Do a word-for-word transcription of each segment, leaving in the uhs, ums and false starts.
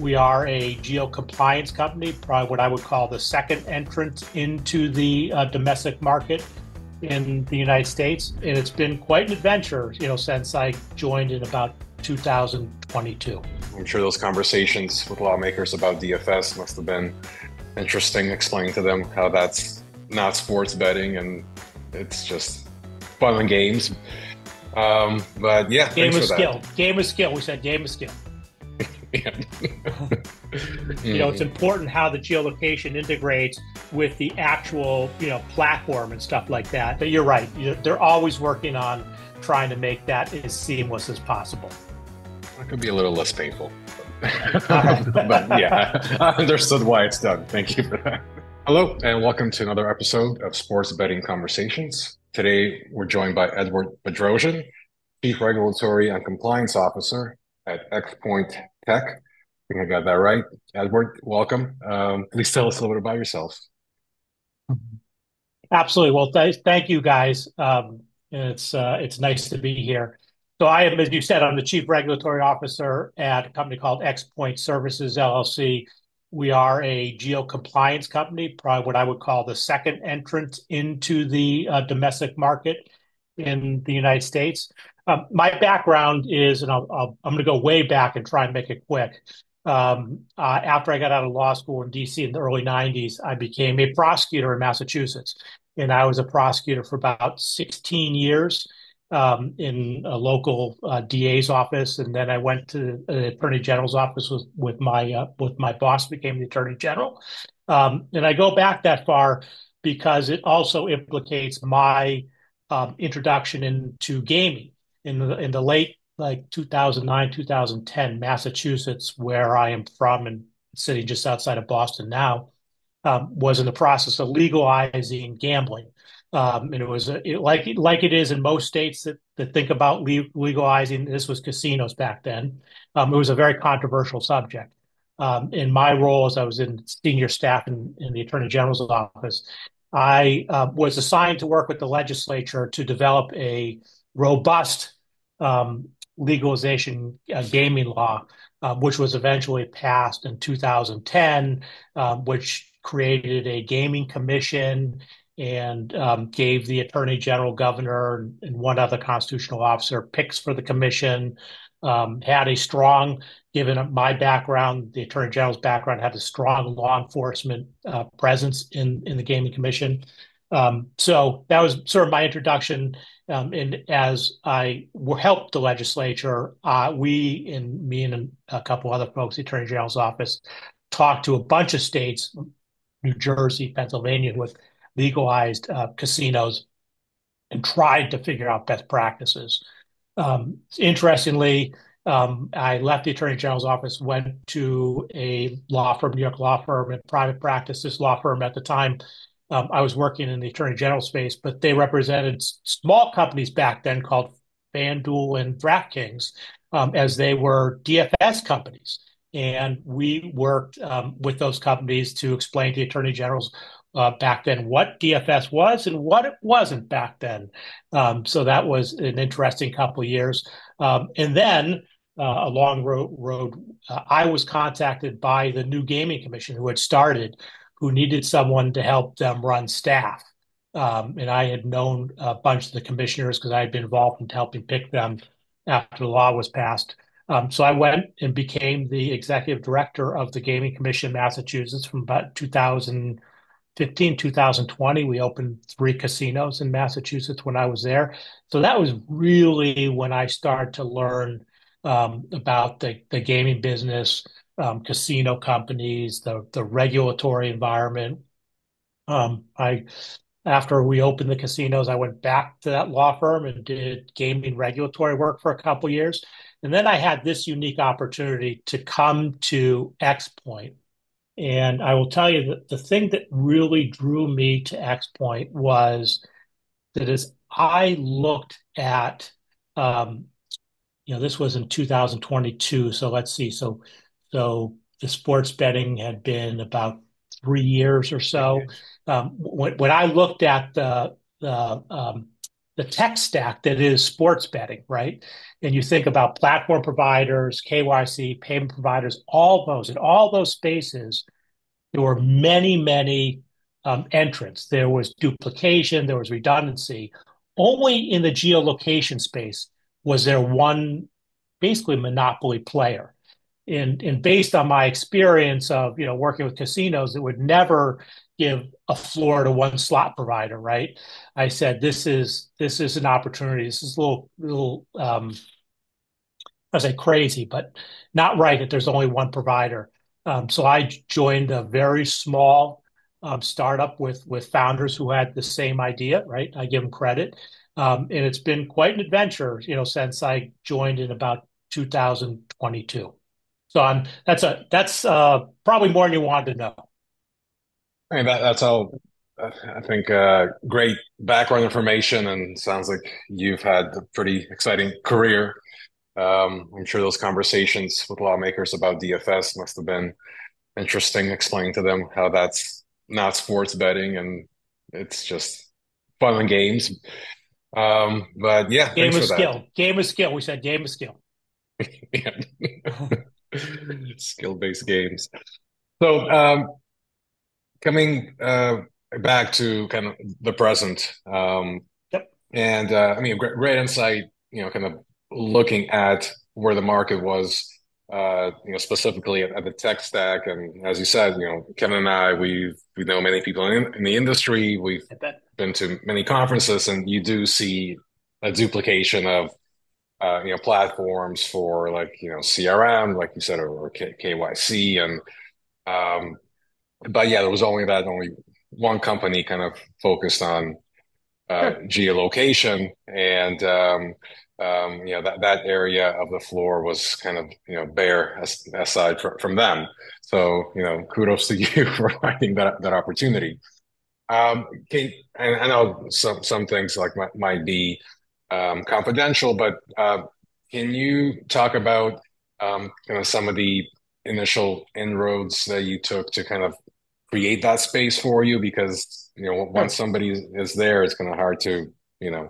We are a geo-compliance company, probably what I would call the second entrant into the uh, domestic market in the United States. And it's been quite an adventure, you know, since I joined in about two thousand twenty-two. I'm sure those conversations with lawmakers about D F S must have been interesting, explaining to them how that's not sports betting and it's just fun and games. Um, but yeah, game of skill. Game of skill. We said game of skill. Yeah. You know, it's important how the geolocation integrates with the actual, you know, platform and stuff like that. But you're right. They're always working on trying to make that as seamless as possible. That could be a little less painful. But yeah, I understood why it's done. Thank you for that. Hello, and welcome to another episode of Sports Betting Conversations. Today, we're joined by Edward Bedrosian, Chief Regulatory and Compliance Officer at Xpoint Tech. I think I got that right. Edward, welcome. Um, please tell us a little bit about yourself. Absolutely. Well, th thank you, guys. Um, it's, uh, it's nice to be here. So I am, as you said, I'm the Chief Regulatory Officer at a company called Xpoint Services L L C. We are a geo-compliance company, probably what I would call the second entrant into the uh, domestic market in the United States. Um, my background is, and I'll, I'll, I'm going to go way back and try and make it quick. Um, uh, after I got out of law school in D C in the early nineties, I became a prosecutor in Massachusetts. And I was a prosecutor for about sixteen years um, in a local uh, D A's office. And then I went to the Attorney General's office with, with, my, uh, with my boss, became the Attorney General. Um, and I go back that far because it also implicates my um, introduction into gaming. In the, in the late, like, two thousand nine, two thousand ten, Massachusetts, where I am from, and a city just outside of Boston now, um, was in the process of legalizing gambling. Um, and it was a, it, like, like it is in most states that, that think about le legalizing, this was casinos back then. Um, it was a very controversial subject. Um, in my role, as I was in senior staff in, in the Attorney General's office, I uh, was assigned to work with the legislature to develop a robust um, legalization uh, gaming law, uh, which was eventually passed in two thousand ten, uh, which created a gaming commission and um, gave the Attorney General, Governor, and one other constitutional officer picks for the commission, um, had a strong, given my background, the Attorney General's background, had a strong law enforcement uh, presence in, in the gaming commission. Um, so that was sort of my introduction. Um, and as I helped the legislature, uh, we and me and a couple other folks, the Attorney General's office, talked to a bunch of states, New Jersey, Pennsylvania, with legalized uh, casinos, and tried to figure out best practices. Um, interestingly, um, I left the Attorney General's office, went to a law firm, New York law firm, in private practice. This law firm at the time, Um, I was working in the Attorney General space, but they represented small companies back then called FanDuel and DraftKings, um, as they were D F S companies. And we worked um, with those companies to explain to the Attorney Generals uh, back then what D F S was and what it wasn't back then. Um, so that was an interesting couple of years. Um, and then uh, along road, road uh, I was contacted by the new gaming commission who had started, who needed someone to help them run staff. Um, and I had known a bunch of the commissioners because I had been involved in helping pick them after the law was passed. Um, so I went and became the executive director of the Gaming Commission in Massachusetts from about two thousand fifteen, two thousand twenty. We opened three casinos in Massachusetts when I was there. So that was really when I started to learn um, about the, the gaming business, Um, casino companies, the the regulatory environment. Um, I, after we opened the casinos, I went back to that law firm and did gaming regulatory work for a couple of years, and then I had this unique opportunity to come to Xpoint. And I will tell you that the thing that really drew me to Xpoint was that as I looked at, um, you know, this was in two thousand twenty-two, so let's see, so. So the sports betting had been about three years or so. Um, when, when I looked at the the, um, the tech stack that is sports betting, right? And you think about platform providers, K Y C, payment providers, all those, in all those spaces, there were many, many um, entrants. There was duplication, there was redundancy. Only in the geolocation space was there one basically monopoly player. And, and based on my experience of, you know, working with casinos that would never give a floor to one slot provider, right? I said, this is this is an opportunity. This is a little, little um, I say crazy, but not right that there's only one provider. Um, so I joined a very small um, startup with with founders who had the same idea, right? I give them credit. Um, and it's been quite an adventure, you know, since I joined in about two thousand twenty-two. So I'm, that's a that's uh, probably more than you wanted to know. I mean, that, that's all, I think, uh, great background information, and sounds like you've had a pretty exciting career. Um, I'm sure those conversations with lawmakers about D F S must have been interesting, explaining to them how that's not sports betting and it's just fun and games. Um, but yeah, game of skill. That. Game of skill. We said game of skill. Skill-based games. So, um, Coming uh, back to kind of the present, um, yep. and uh, I mean, great, great insight, you know, kind of looking at where the market was, uh, you know, specifically at, at the tech stack. And as you said, you know, Kevin and I, we we know many people in, in the industry. We've been to many conferences, and you do see a duplication of, uh, you know, platforms for, like, you know, C R M, like you said, or, or K- KYC and, um, but yeah, there was only that, only one company kind of focused on uh, sure. geolocation, and um, um, you know, that, that area of the floor was kind of, you know, bare as, aside from, from them. So, you know, kudos to you for finding that that opportunity. Um, can, and I know some some things like might, might be um, confidential, but uh, can you talk about um, you know, some of the initial inroads that you took to kind of create that space for you? Because, you know, once somebody is there, it's kind of hard to, you know,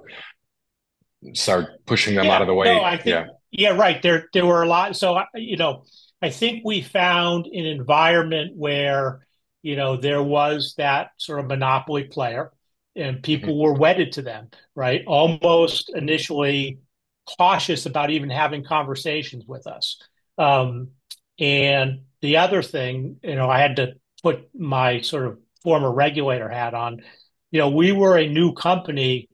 start pushing them yeah, out of the way. No, I think, yeah. Yeah. Right. There, there were a lot. So, you know, I think we found an environment where, you know, there was that sort of monopoly player and people mm-hmm. were wedded to them, right? Almost initially cautious about even having conversations with us. Um, And the other thing, you know, I had to put my sort of former regulator hat on. You know, we were a new company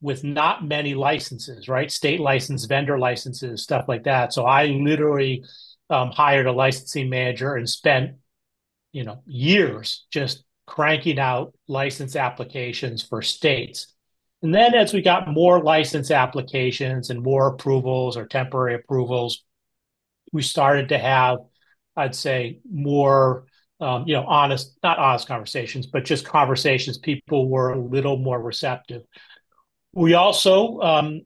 with not many licenses, right? State license, vendor licenses, stuff like that. So I literally um, hired a licensing manager and spent, you know, years just cranking out license applications for states. And then as we got more license applications and more approvals or temporary approvals, we started to have, I'd say, more, um, you know, honest, not honest conversations, but just conversations. People were a little more receptive. We also, um,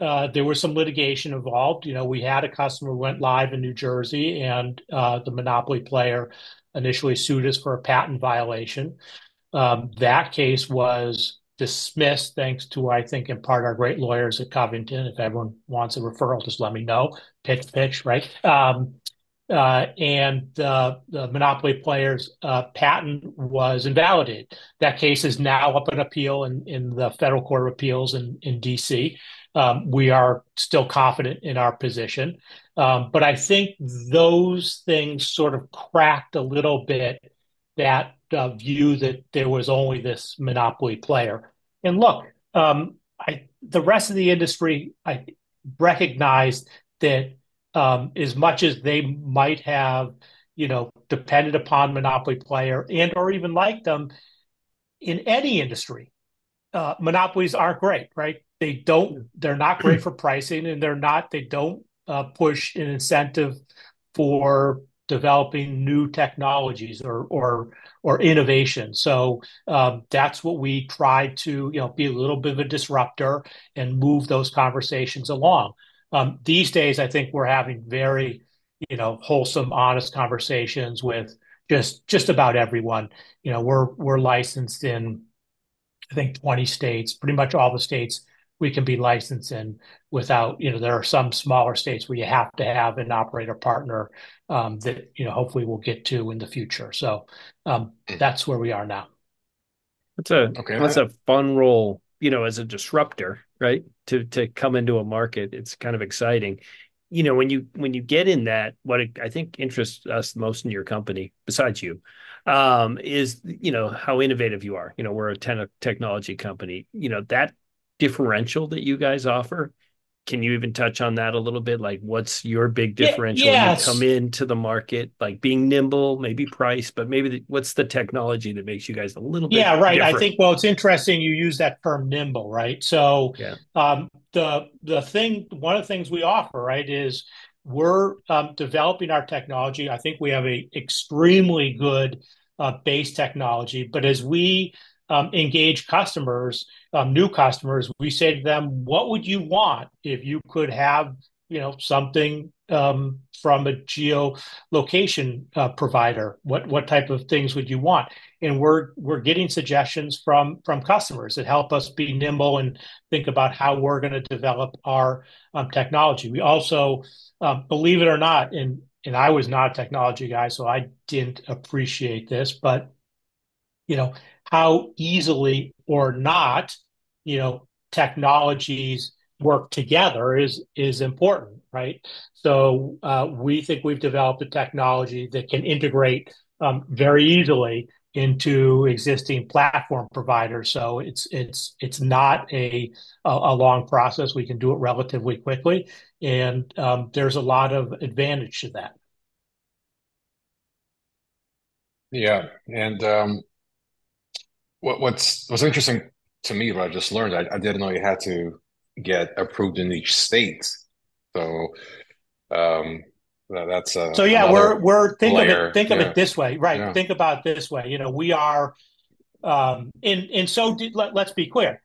uh, there was some litigation involved. You know, we had a customer who went live in New Jersey, and uh, the monopoly player initially sued us for a patent violation. Um, that case was dismissed thanks to, I think, in part, our great lawyers at Covington. If everyone wants a referral, just let me know. Pitch, pitch, right? Um, Uh, and uh, the monopoly player's uh, patent was invalidated. That case is now up on appeal in, in the Federal Court of Appeals in, in D C. Um, we are still confident in our position. Um, but I think those things sort of cracked a little bit that uh, view that there was only this monopoly player. And look, um, I, the rest of the industry, I recognized that Um, as much as they might have, you know, depended upon monopoly player and or even liked them, in any industry, uh, monopolies aren't great, right? They don't, they're not great for pricing, and they're not, they don't uh, push an incentive for developing new technologies or or or innovation. So um, that's what we tried to, you know, be a little bit of a disruptor and move those conversations along. Um, these days, I think we're having very, you know, wholesome, honest conversations with just just about everyone. You know, we're we're licensed in, I think, twenty states, pretty much all the states we can be licensed in without, you know, there are some smaller states where you have to have an operator partner um, that, you know, hopefully we'll get to in the future. So um, that's where we are now. That's a, okay, that's right. a fun role, you know, as a disruptor, right? To, to come into a market. It's kind of exciting. You know, when you, when you get in that, what I think interests us most in your company, besides you, um, is, you know, how innovative you are. You know, we're a ten- technology company, you know, that differential that you guys offer. Can you even touch on that a little bit? Like, what's your big differential yeah, yes. when you come into the market? Like being nimble, maybe price, but maybe the, what's the technology that makes you guys a little bit Yeah, right. different? I think, well, it's interesting you use that term nimble, right? So yeah. um, the the thing, one of the things we offer, right, is we're um, developing our technology. I think we have a extremely good uh, base technology, but as we Um, engage customers, um, new customers, we say to them, what would you want if you could have, you know, something um, from a geolocation uh, provider? What what type of things would you want? And we're we're getting suggestions from from customers that help us be nimble and think about how we're going to develop our um, technology. We also, um, believe it or not, and and I was not a technology guy, so I didn't appreciate this, but you know, how easily or not, you know, technologies work together is is important, right? So uh, we think we've developed a technology that can integrate um, very easily into existing platform providers. So it's it's it's not a a long process. We can do it relatively quickly, and um, there's a lot of advantage to that. Yeah, and. Um... What what's what's interesting to me, what I just learned, I, I didn't know you had to get approved in each state. So um, that, that's a so yeah, we're we're think layer. of it think yeah. of it this way, right? Yeah. Think about it this way. You know, we are, um, and and so did let, let's be clear.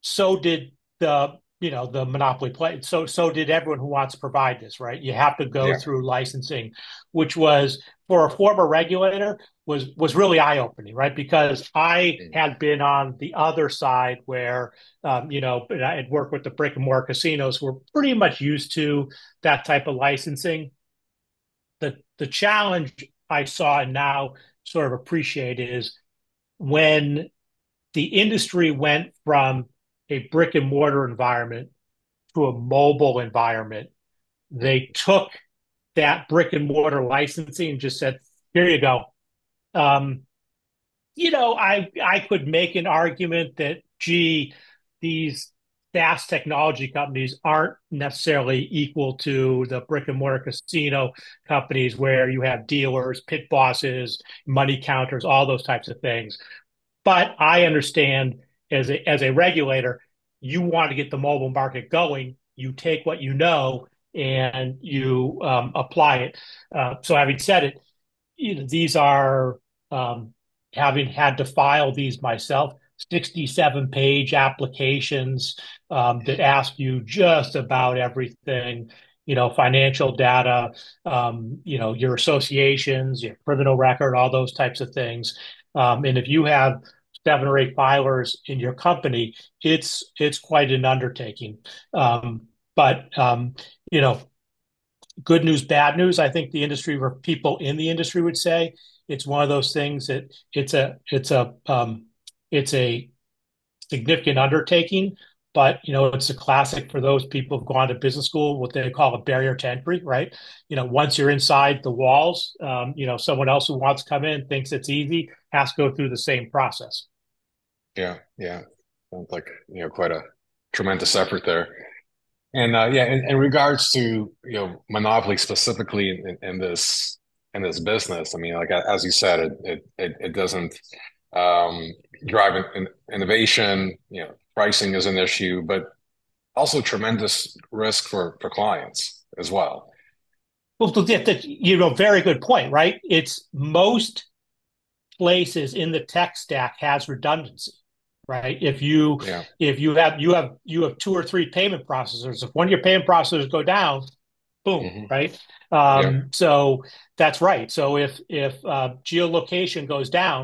So did the you know the monopoly play. So so did everyone who wants to provide this, right? You have to go yeah. through licensing, which was for a former regulator. was was really eye-opening, right? Because I had been on the other side where, um, you know, I had worked with the brick and mortar casinos who were pretty much used to that type of licensing. The, the challenge I saw and now sort of appreciate is when the industry went from a brick and mortar environment to a mobile environment, they took that brick and mortar licensing and just said, here you go. Um, you know, I I could make an argument that, gee, these SaaS technology companies aren't necessarily equal to the brick and mortar casino companies where you have dealers, pit bosses, money counters, all those types of things. But I understand as a, as a regulator, you want to get the mobile market going. You take what you know and you um, apply it. Uh, so having said it, you know, these are, um, having had to file these myself, sixty-seven page applications um, that ask you just about everything, you know, financial data, um, you know, your associations, your criminal record, all those types of things. Um, and if you have seven or eight filers in your company, it's it's quite an undertaking. Um, but, um, you know, good news, bad news. I think the industry, or people in the industry, would say it's one of those things that it's a it's a um, it's a significant undertaking. But you know, it's a classic for those people who've gone to business school, what they call a barrier to entry, right? You know, once you're inside the walls, um, you know, someone else who wants to come in thinks it's easy has to go through the same process. Yeah, yeah, sounds like you know quite a tremendous effort there. And uh, yeah, in, in regards to you know monopoly specifically in, in, in this in this business, I mean, like as you said, it it it, it doesn't um, drive in, in innovation. You know, pricing is an issue, but also tremendous risk for, for clients as well. Well, that's you know, very good point, right? It's most places in the tech stack has redundancy. Right. If you yeah. if you have you have you have two or three payment processors, if one of your payment processors go down, boom. Mm-hmm. Right. Um, yeah. So that's right. So if if uh, geolocation goes down,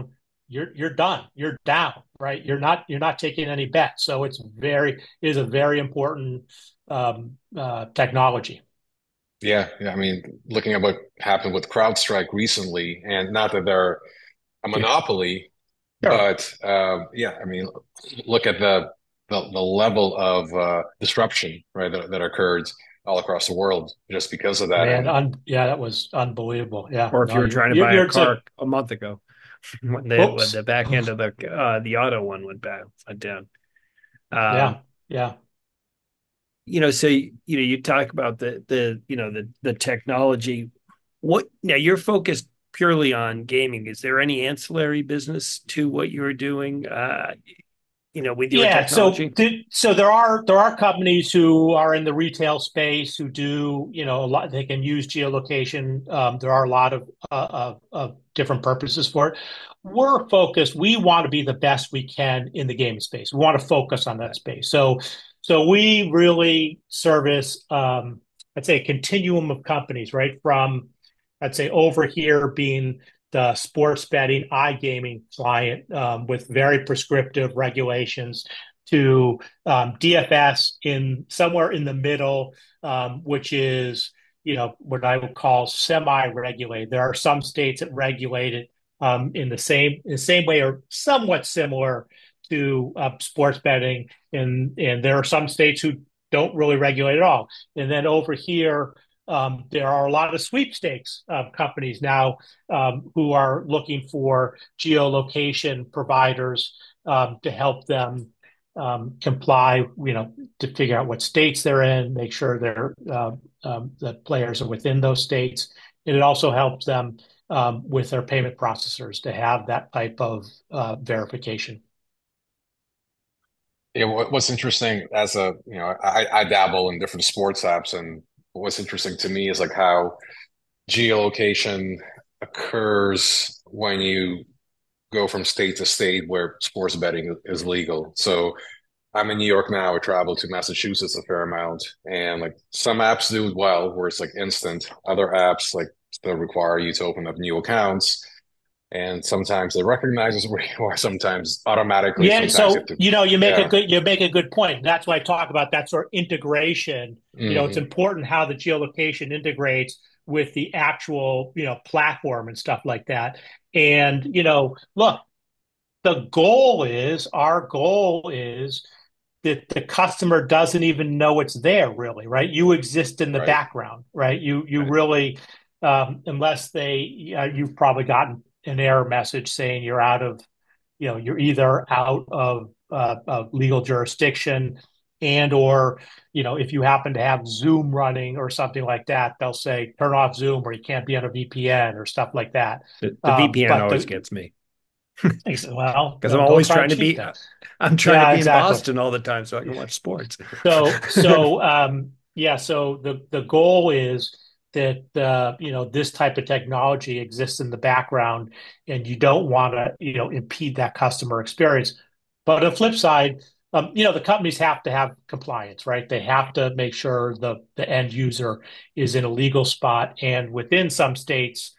you're you're done. You're down, right? You're not you're not taking any bets. So it's very it is a very important um, uh, technology. Yeah, yeah. I mean, looking at what happened with CrowdStrike recently, and not that they're a monopoly, yeah. but uh, yeah, I mean, look at the the, the level of uh, disruption, right, that, that occurred all across the world just because of that. Man, un- yeah, that was unbelievable. Yeah. Or if no, you were trying to buy a car to... a month ago, when, they, when the back end of the uh, the auto one went back went down. Um, yeah, yeah. You know, so you know, you talk about the the you know the the technology. What now? You're focused purely on gaming. Is there any ancillary business to what you're doing? Uh, you know, with your yeah, technology. So, th- so there are there are companies who are in the retail space who do you know a lot. They can use geolocation. Um, there are a lot of, uh, of of different purposes for it. We're focused. We want to be the best we can in the gaming space. We want to focus on that space. So. So we really service, um, I'd say, a continuum of companies, right? From, I'd say, over here being the sports betting, iGaming client um, with very prescriptive regulations to um, D F S in somewhere in the middle, um, which is, you know, what I would call semi-regulated. There are some states that regulate it um, in the same in the same way or somewhat similar to uh, sports betting, and and there are some states who don't really regulate at all. And then over here, um, there are a lot of sweepstakes uh, companies now um, who are looking for geolocation providers um, to help them um, comply. You know, to figure out what states they're in, make sure they're uh, um, the players are within those states, and it also helps them um, with their payment processors to have that type of uh, verification. Yeah, what's interesting as a you know, I, I dabble in different sports apps, and what's interesting to me is like how geolocation occurs when you go from state to state where sports betting is legal. So I'm in New York now. I travel to Massachusetts a fair amount, and like some apps do well, where it's like instant. Other apps like still require you to open up new accounts. And sometimes they recognize us, or sometimes automatically. Yeah, sometimes so you, to, you know, you make yeah. a good you make a good point. That's why I talk about that sort of integration. Mm-hmm. You know, it's important how the geolocation integrates with the actual you know platform and stuff like that. And you know, look, the goal is our goal is that the customer doesn't even know it's there, really, right? You exist in the right. background, right? You you right. really, um, unless they, uh, you've probably gotten an error message saying you're out of, you know, you're either out of, uh, of legal jurisdiction, and or, you know, if you happen to have Zoom running or something like that, they'll say turn off Zoom, or you can't be on a V P N or stuff like that. The, the um, V P N always the, gets me. Well, because I'm always trying to be, that. I'm trying yeah, to be exactly. in Boston all the time so I can watch sports. so, so um, yeah. So the the goal is that uh, you know this type of technology exists in the background, and you don't want to you know impede that customer experience. But on the flip side, um, you know the companies have to have compliance, right? They have to make sure the the end user is in a legal spot, and within some states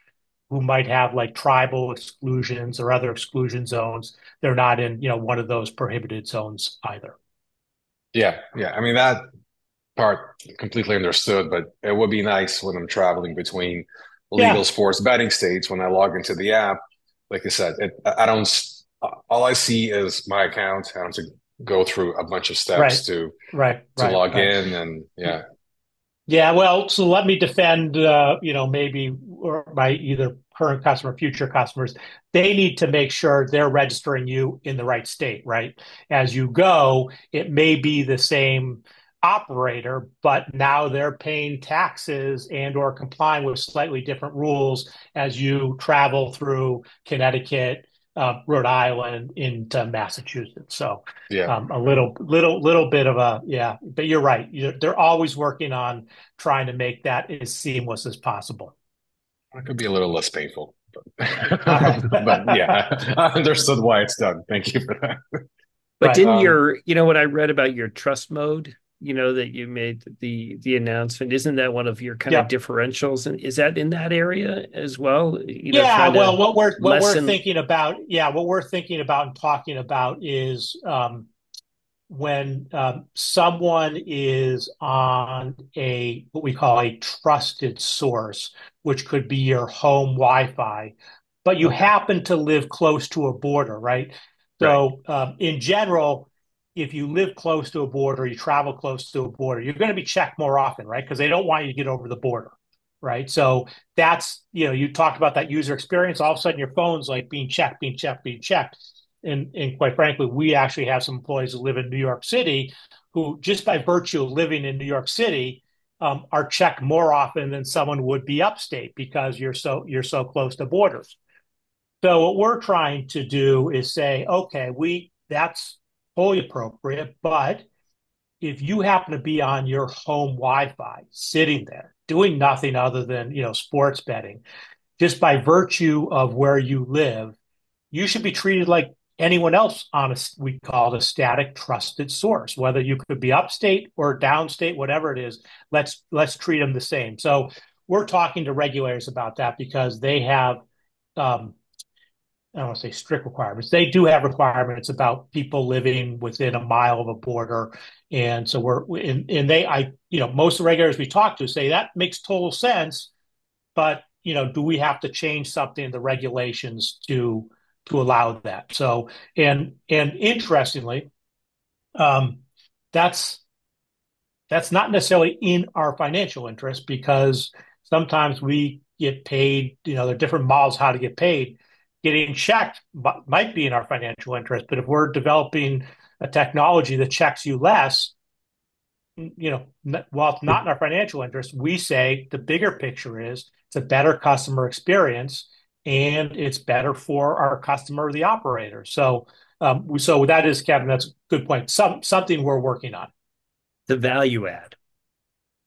who might have like tribal exclusions or other exclusion zones, they're not in you know one of those prohibited zones either. Yeah, yeah. I mean that. Part completely understood, but it would be nice when I'm traveling between legal yeah. sports betting states. When I log into the app, like I said, it, I don't. All I see is my account. I don't have to go through a bunch of steps right. to right. to right. log right. in, and yeah, yeah. Well, so let me defend. Uh, you know, maybe my either current customer, future customers. They need to make sure they're registering you in the right state. Right as you go, it may be the same operator, but now they're paying taxes and or complying with slightly different rules as you travel through Connecticut, uh, Rhode Island into Massachusetts. So yeah. um, a little, little, little bit of a, yeah, but you're right. You're, they're always working on trying to make that as seamless as possible. It could be a little less painful, but, but yeah, I understood why it's done. Thank you for that. But right. didn't um, your, you know what I read about your trust mode? you know, that you made the the announcement. Isn't that one of your kind yeah. of differentials? And is that in that area as well? You know, yeah. Well, what we're what we're thinking about, yeah, what we're thinking about and talking about is um, when um, someone is on a what we call a trusted source, which could be your home Wi-Fi, but you happen to live close to a border, right? So right. Um, in general, if you live close to a border, you travel close to a border, you're going to be checked more often, right? Because they don't want you to get over the border, right? So that's, you know, you talked about that user experience. All of a sudden, your phone's like being checked, being checked, being checked. And, and quite frankly, we actually have some employees who live in New York City who, just by virtue of living in New York City, um, are checked more often than someone would be upstate because you're so you're so close to borders. So what we're trying to do is say, okay, we that's wholly appropriate, but if you happen to be on your home Wi-Fi, sitting there, doing nothing other than, you know, sports betting, just by virtue of where you live, you should be treated like anyone else on a, we call it a static trusted source, whether you could be upstate or downstate, whatever it is, let's let's treat them the same. So we're talking to regulators about that because they have, um, I don't want to say strict requirements. They do have requirements about people living within a mile of a border. And so we're, and, and they, I, you know, most of the regulators we talk to say that makes total sense, but, you know, do we have to change something in the regulations to, to allow that? So, and, and interestingly, um, that's, that's not necessarily in our financial interest because sometimes we get paid, you know, there are different models how to get paid. Getting checked might be in our financial interest, but if we're developing a technology that checks you less, you know, while it's not in our financial interest, we say the bigger picture is it's a better customer experience and it's better for our customer, the operator. So, um, so that is, Kevin, that's a good point. Some something we're working on. The value add.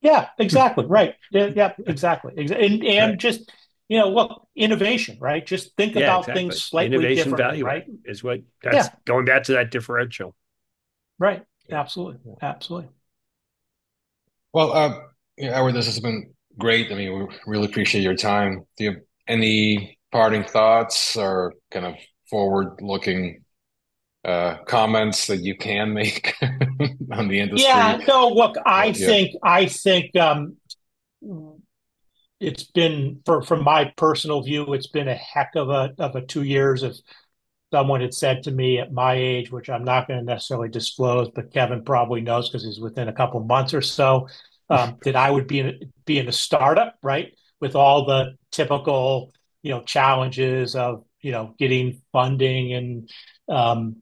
Yeah, exactly. Right. Yeah, exactly. And, and right. just. You know, look, innovation, right? Just think yeah, about exactly. things slightly innovation different, value, right? Is what that's yeah. going back to that differential, right? Yeah. Absolutely, yeah. absolutely. Well, uh, yeah, Edward, this has been great. I mean, we really appreciate your time. Do you have any parting thoughts or kind of forward-looking uh, comments that you can make on the industry? Yeah, no. Look, I uh, think, yeah. I think. Um, It's been, for, from my personal view, it's been a heck of a of a two years. If someone had said to me at my age, which I'm not going to necessarily disclose, but Kevin probably knows because he's within a couple months or so, um, that I would be in, be in a startup, right, with all the typical, you know, challenges of, you know, getting funding and, um,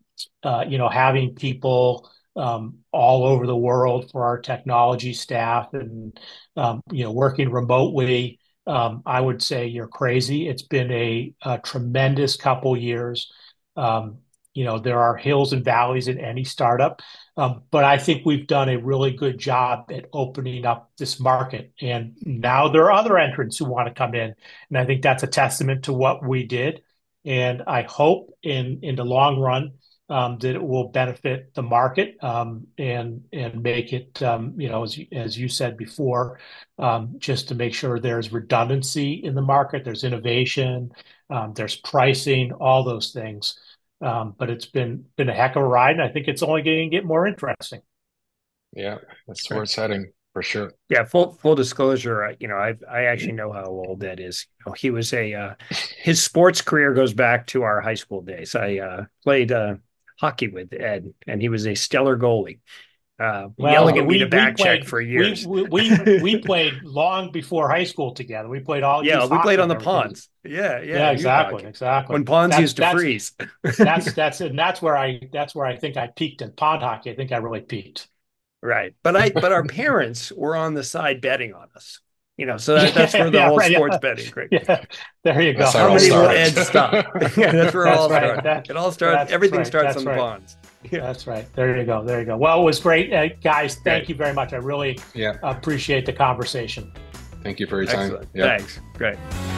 uh, you know, having people Um, all over the world for our technology staff and, um, you know, working remotely, um, I would say you're crazy. It's been a, a tremendous couple years. Um, you know, there are hills and valleys in any startup, um, but I think we've done a really good job at opening up this market. And now there are other entrants who want to come in. And I think that's a testament to what we did. And I hope in, in the long run, Um, that it will benefit the market um, and and make it, um, you know, as you, as you said before, um, just to make sure there's redundancy in the market, there's innovation, um, there's pricing, all those things. Um, but it's been been a heck of a ride, and I think it's only going to get more interesting. Yeah, that's where it's heading for sure. Yeah, full full disclosure, you know, I I actually know how old that is. You know, he was a uh, his sports career goes back to our high school days. I uh, played. Uh, hockey with Ed, and he was a stellar goalie. Uh, well, yelling at we, me to back played, check for years. We we, we played long before high school together. We played all. Yeah, we played on the ponds. Yeah, yeah, yeah, exactly, exactly. When ponds that's, used to that's, freeze. that's that's and that's where I that's where I think I peaked in pond hockey. I think I really peaked. Right, but I but our parents were on the side betting on us. You know, so that, that's where the yeah, whole right, sports yeah. betting. Great. Yeah. There you go. That's How many will Ed stop? Yeah, that's where it all right. started. That, it all starts. Everything right. starts that's on right. the bonds. Yeah. That's right. There you go. There you go. Well, it was great, uh, guys. Thank great. you very much. I really yeah. appreciate the conversation. Thank you for your time. Yeah. Thanks. Great.